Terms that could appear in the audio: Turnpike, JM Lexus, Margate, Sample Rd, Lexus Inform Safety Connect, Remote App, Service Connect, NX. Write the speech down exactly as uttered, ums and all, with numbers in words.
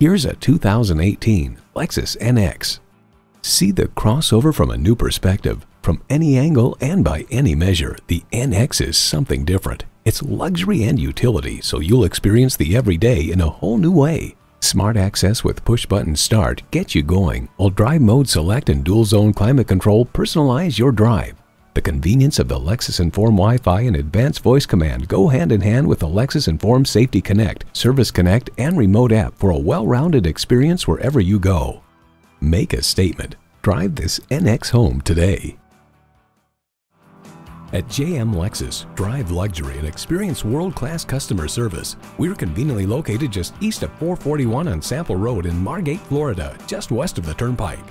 Here's a two thousand eighteen Lexus N X. See the crossover from a new perspective. From any angle and by any measure, the N X is something different. It's luxury and utility, so you'll experience the everyday in a whole new way. Smart access with push-button start gets you going, while drive mode select and dual-zone climate control personalize your drive. The convenience of the Lexus Inform Wi-Fi and advanced voice command go hand-in-hand with the Lexus Inform Safety Connect, Service Connect, and Remote App for a well-rounded experience wherever you go. Make a statement. Drive this N X home today. At J M Lexus, drive luxury and experience world-class customer service. We're conveniently located just east of four forty-one on Sample Road in Margate, Florida, just west of the Turnpike.